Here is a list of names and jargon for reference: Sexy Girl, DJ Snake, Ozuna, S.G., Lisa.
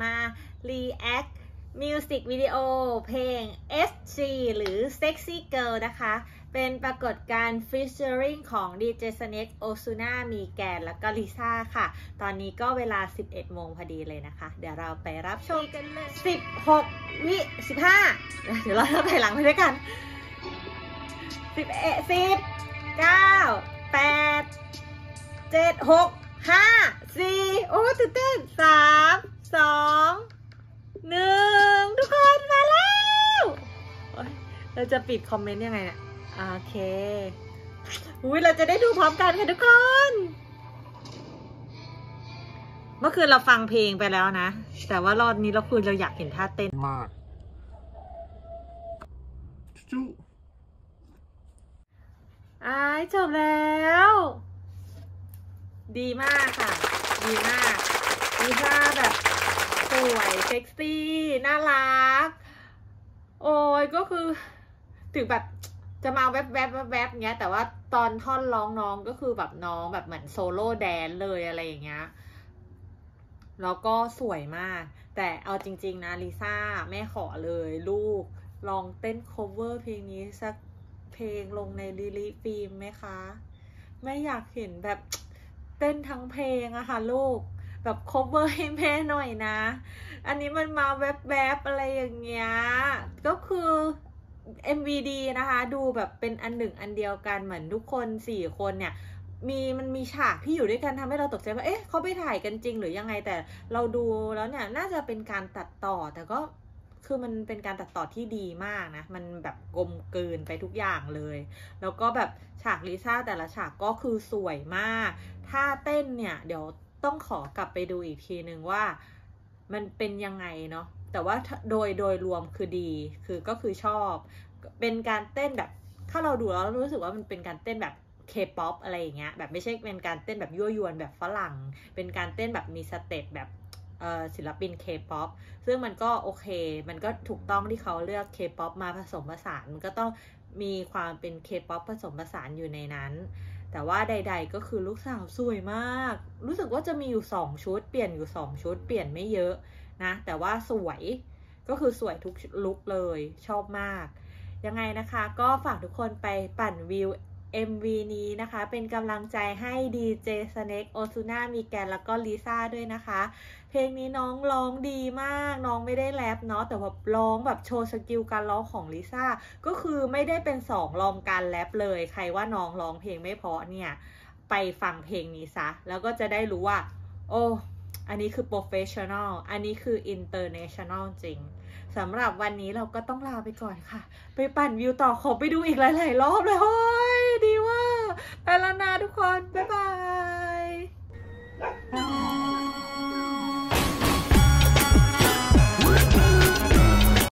มารีแอคมิวสิกวิดีโอเพลง S.G. หรือ Sexy Girl นะคะเป็นปรากฏการณ์ featuring ของ DJ Snake โอซูน่ามีแกนแล้วก็ลิซ่าค่ะตอนนี้ก็เวลา 11 โมงพอดีเลยนะคะเดี๋ยวเราไปรับชมกันเลย15เดี๋ยวเราไปหลังไปด้วยกัน10 9 8 7 6 5 4โอ้ตื่นเต้น3 2 1ทุกคนมาแล้วเราจะปิดคอมเมนต์ยังไงเนี่ยโอเคอุ้ยเราจะได้ดูพร้อมกันค่ะทุกคนเมื่อคืนเราฟังเพลงไปแล้วนะแต่ว่ารอบนี้เราคุยเราอยากเห็นท่าเต้นมากจบแล้วดีมากค่ะดีมากดีค่ะแบบสวยเซ็กซี่น่ารักโอ้ยก็คือถึงแบบจะมาแวบเงี้ยแต่ว่าตอนท่อนร้องน้องก็คือแบบน้องแบบเหมือนโซโล่แดนซ์เลยอะไรอย่างเงี้ยแล้วก็สวยมากแต่เอาจริงๆนะลิซ่าแม่ขอเลยลูกลองเต้น cover เพลงนี้สักเพลงลงในลิลิฟิล์มไหมคะไม่อยากเห็นแบบเต้นทั้งเพลงอะค่ะลูกแบบโคเวอร์ให้แม่หน่อยนะอันนี้มันมาแวบอะไรอย่างเงี้ยก็คือ MV ดีนะคะดูแบบเป็นอันหนึ่งอันเดียวกันเหมือนทุกคน4คนเนี่ยมันมีฉากที่อยู่ด้วยกันทำให้เราตกใจว่าเอ๊ะเขาไปถ่ายกันจริงหรือยังไงแต่เราดูแล้วเนี่ยน่าจะเป็นการตัดต่อแต่ก็คือมันเป็นการตัดต่อที่ดีมากนะมันแบบกลมกลืนไปทุกอย่างเลยแล้วก็แบบฉากลิซ่าแต่ละฉากก็คือสวยมากถ้าเต้นเนี่ยเดี๋ยวต้องขอกลับไปดูอีกทีนึงว่ามันเป็นยังไงเนาะแต่ว่าโดยรวมคือดีก็คือชอบเป็นการเต้นแบบถ้าเราดูแล้วรู้สึกว่ามันเป็นการเต้นแบบK-pop อะไรอย่างเงี้ยแบบไม่ใช่เป็นการเต้นแบบยั่วยวนแบบฝรั่งเป็นการเต้นแบบมีสเต็ปแบบศิลปิน K-pop ซึ่งมันก็โอเคมันก็ถูกต้องที่เขาเลือก K-pop มาผสมผสานมันก็ต้องมีความเป็น K-pop ผสมผสานอยู่ในนั้นแต่ว่าใดๆก็คือลูกสาวสวยมากรู้สึกว่าจะมีอยู่2ชุดเปลี่ยนอยู่2ชุดเปลี่ยนไม่เยอะนะแต่ว่าสวยก็คือสวยทุกลุคเลยชอบมากยังไงนะคะก็ฝากทุกคนไปปั่นวิวMV นี้นะคะเป็นกำลังใจให้ DJ Snake โอซูน่ามีแกนแล้วก็ลิซ่าด้วยนะคะเพลงนี้น้องร้องดีมากน้องไม่ได้แรปเนาะแต่แบบร้องแบบโชว์สกิลการร้องของลิซ่าก็คือไม่ได้เป็นสองรองการแรปเลยใครว่าน้องร้องเพลงไม่เพราะเนี่ยไปฟังเพลงนี้ซะแล้วก็จะได้รู้ว่าโอ้อันนี้คือ professional อันนี้คือ international จริงสำหรับวันนี้เราก็ต้องลาไปก่อนค่ะไปปั่นวิวต่อขอไปดูอีกหลายๆรอบเลยโอ้ยดีว่าไปแล้วนะทุกคนบ๊ายบาย